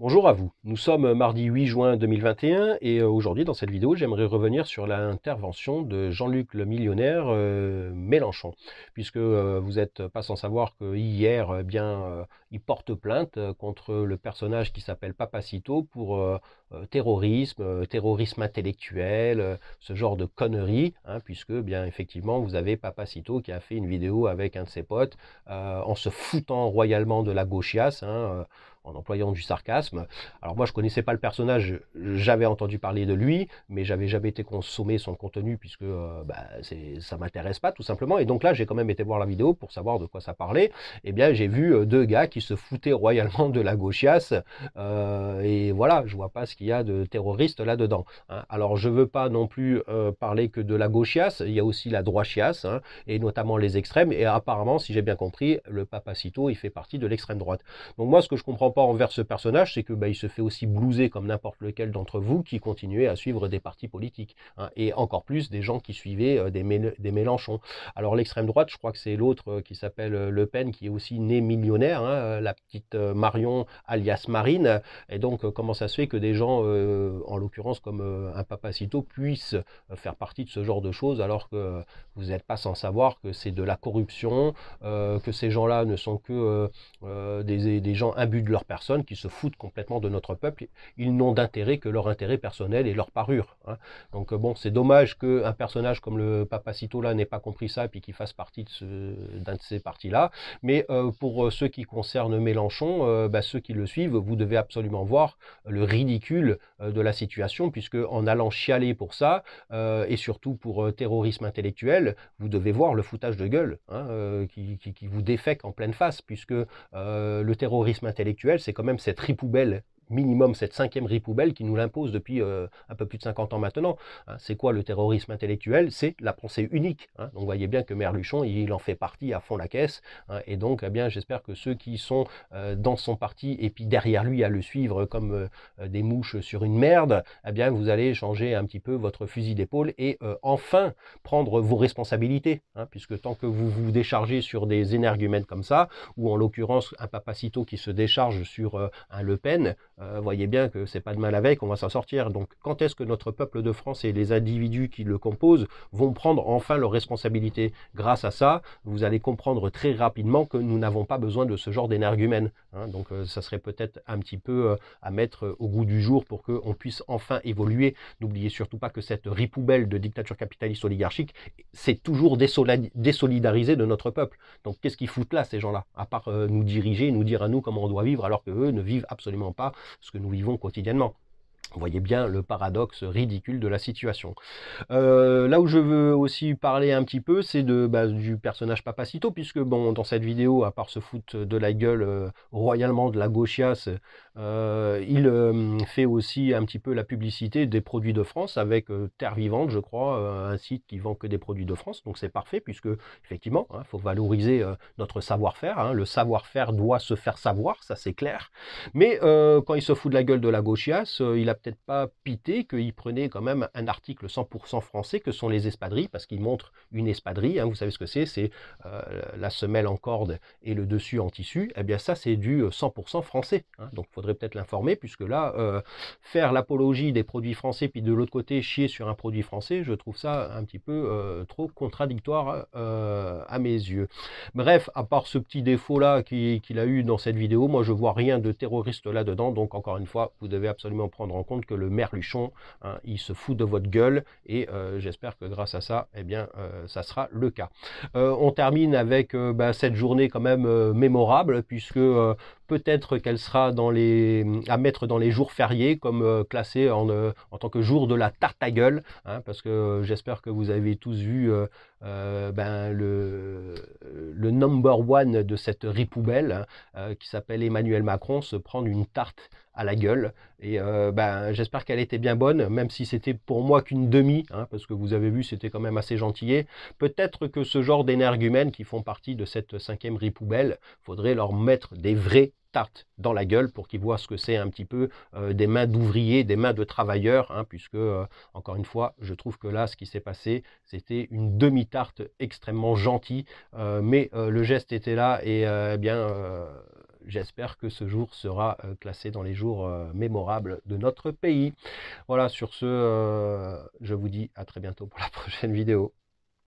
Bonjour à vous, nous sommes mardi 8 juin 2021 et aujourd'hui dans cette vidéo j'aimerais revenir sur l'intervention de Jean-Luc le millionnaire Mélenchon, puisque vous n'êtes pas sans savoir que hier il porte plainte contre le personnage qui s'appelle Papacito pour terrorisme, terrorisme intellectuel, ce genre de conneries, hein, puisque effectivement vous avez Papacito qui a fait une vidéo avec un de ses potes en se foutant royalement de la gauchiasse, en employant du sarcasme. Alors moi je connaissais pas le personnage, j'avais entendu parler de lui, mais j'avais jamais été consommé son contenu puisque ça m'intéresse pas tout simplement. Et donc là j'ai quand même été voir la vidéo pour savoir de quoi ça parlait. Et bien j'ai vu deux gars qui se foutaient royalement de la gauchiasse et voilà, je vois pas ce qu'il y a de terroriste là-dedans. Hein. Alors je veux pas non plus parler que de la gauchiasse, il y a aussi la droitiasse et notamment les extrêmes. Et apparemment, si j'ai bien compris, le Papacito il fait partie de l'extrême droite. Donc moi ce que je comprends pas envers ce personnage, c'est que il se fait aussi blouser comme n'importe lequel d'entre vous qui continuait à suivre des partis politiques, et encore plus des gens qui suivaient des Mélenchon. Alors l'extrême droite, je crois que c'est l'autre qui s'appelle Le Pen, qui est aussi née millionnaire, la petite Marion alias Marine, et donc comment ça se fait que des gens, en l'occurrence comme un Papacito, puissent faire partie de ce genre de choses, alors que vous n'êtes pas sans savoir que c'est de la corruption, que ces gens-là ne sont que des gens imbus de leur personne, qui se foutent complètement de notre peuple. Ils n'ont d'intérêt que leur intérêt personnel et leur parure. Donc bon, c'est dommage qu'un personnage comme le Papacito là n'ait pas compris ça, puis qu'il fasse partie d'un de ces partis-là. Mais pour ceux qui concernent Mélenchon, ceux qui le suivent, vous devez absolument voir le ridicule de la situation, puisque en allant chialer pour ça, et surtout pour terrorisme intellectuel, vous devez voir le foutage de gueule qui vous défèque en pleine face, puisque le terrorisme intellectuel, c'est quand même cette ripoubelle, minimum cette 5e ripoubelle qui nous l'impose depuis un peu plus de 50 ans maintenant. C'est quoi le terrorisme intellectuel? C'est la pensée unique. Donc vous voyez bien que Merluchon, il en fait partie à fond la caisse. Et donc, j'espère que ceux qui sont dans son parti et puis derrière lui à le suivre comme des mouches sur une merde, vous allez changer un petit peu votre fusil d'épaule et enfin prendre vos responsabilités. Puisque tant que vous vous déchargez sur des énergumènes comme ça, ou en l'occurrence un Papacito qui se décharge sur un Le Pen, voyez bien que c'est pas de mal avec, on va s'en sortir. Donc quand est-ce que notre peuple de France et les individus qui le composent vont prendre enfin leurs responsabilités? Grâce à ça, vous allez comprendre très rapidement que nous n'avons pas besoin de ce genre d'énergumène. Donc ça serait peut-être un petit peu à mettre au goût du jour pour qu'on puisse enfin évoluer. N'oubliez surtout pas que cette ripoubelle de dictature capitaliste oligarchique, c'est toujours désolidarisé de notre peuple. Donc qu'est-ce qu'ils foutent là, ces gens-là, à part nous diriger, nous dire à nous comment on doit vivre, alors qu'eux ne vivent absolument pas ce que nous vivons quotidiennement. Vous voyez bien le paradoxe ridicule de la situation. Là où je veux aussi parler un petit peu, c'est du personnage Papacito, puisque bon, dans cette vidéo, à part se foutre de la gueule royalement de la gauchiasse, il fait aussi un petit peu la publicité des produits de France avec Terre Vivante, je crois, un site qui vend que des produits de France. Donc c'est parfait, puisque effectivement, faut valoriser notre savoir-faire. Le savoir-faire doit se faire savoir, ça c'est clair. Mais quand il se fout de la gueule de la gauchiasse, il a peut-être pas pité qu'il prenait quand même un article 100% français que sont les espadrilles, parce qu'il montre une espadrille, vous savez ce que c'est la semelle en corde et le dessus en tissu. Eh bien ça c'est du 100% français, donc il faudrait peut-être l'informer, puisque là faire l'apologie des produits français puis de l'autre côté chier sur un produit français, je trouve ça un petit peu trop contradictoire à mes yeux. Bref, à part ce petit défaut là qu'il a eu dans cette vidéo, moi je vois rien de terroriste là-dedans. Donc encore une fois, vous devez absolument prendre en compte que le Merluchon, il se fout de votre gueule, et j'espère que grâce à ça, ça sera le cas. On termine avec cette journée quand même mémorable, puisque peut-être qu'elle sera à mettre dans les jours fériés, comme classée en tant que jour de la tarte à gueule, parce que j'espère que vous avez tous vu le #1 de cette ripoubelle, qui s'appelle Emmanuel Macron, se prendre une tarte à la gueule. Et j'espère qu'elle était bien bonne, même si c'était pour moi qu'une demi, parce que vous avez vu, c'était quand même assez gentillet. Peut-être que ce genre d'énergumènes qui font partie de cette 5e ripoubelle, faudrait leur mettre des vraies tarte dans la gueule pour qu'ils voient ce que c'est un petit peu des mains d'ouvriers, des mains de travailleurs, puisque, encore une fois, je trouve que là, ce qui s'est passé, c'était une demi-tarte extrêmement gentille, mais le geste était là et j'espère que ce jour sera classé dans les jours mémorables de notre pays. Voilà, sur ce, je vous dis à très bientôt pour la prochaine vidéo.